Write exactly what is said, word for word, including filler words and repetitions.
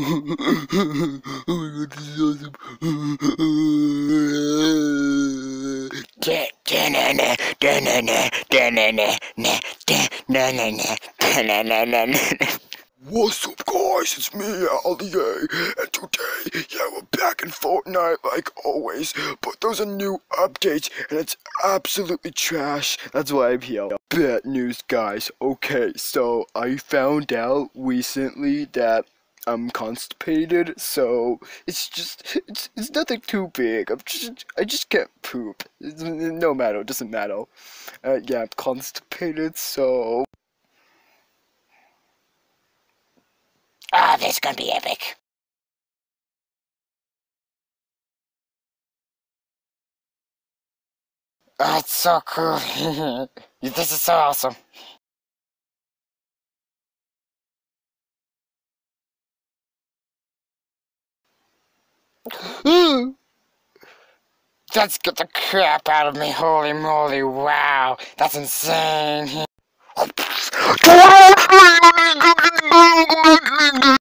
Oh my god, this is awesome. What's up, guys? It's me, Ali-A, and today, yeah, we're back in Fortnite like always, but there's a new update, and it's absolutely trash. That's why I'm here. Bad news, guys. Okay, so I found out recently that I'm constipated, so it's just it's it's nothing too big. I'm just I just can't poop. It's, no matter, it doesn't matter. Uh, yeah, I'm constipated, so. Ah, oh, this is gonna be epic. Oh, it's so cool. This is so awesome. Let's get the crap out of me, holy moly, wow, that's insane.